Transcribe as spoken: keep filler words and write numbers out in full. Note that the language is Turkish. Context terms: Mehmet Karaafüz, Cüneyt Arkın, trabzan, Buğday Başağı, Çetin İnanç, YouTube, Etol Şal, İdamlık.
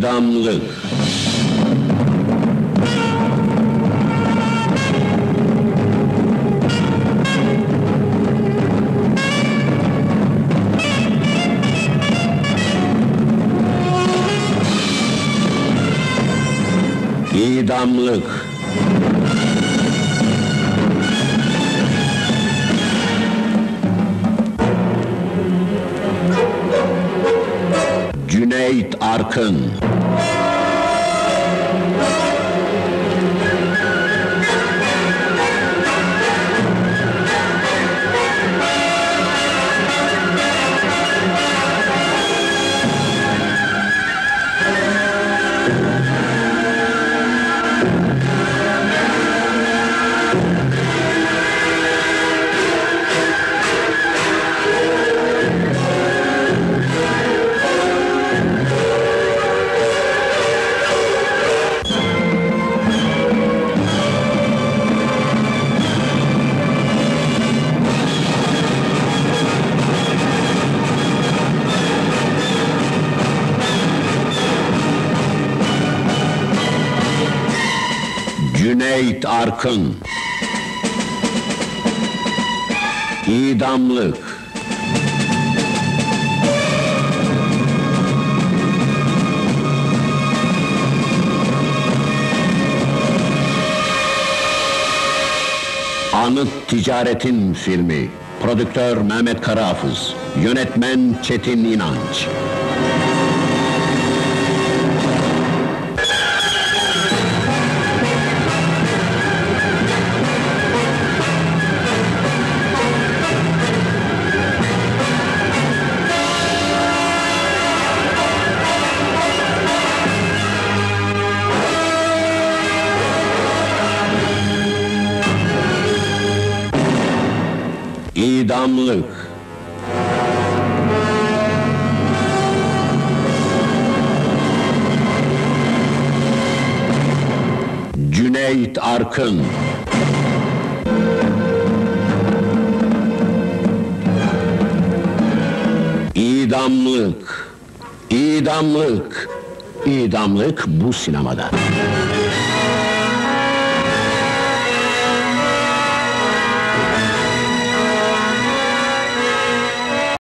İdamlık. İdamlık. Cüneyt Arkın. Cüneyt Arkın. İdamlık. Anıt Ticaretin filmi. Prodüktör Mehmet Karaafüz. Yönetmen Çetin İnanç. İdamlık. Cüneyt Arkın. İdamlık. İdamlık. İdamlık bu sinemada.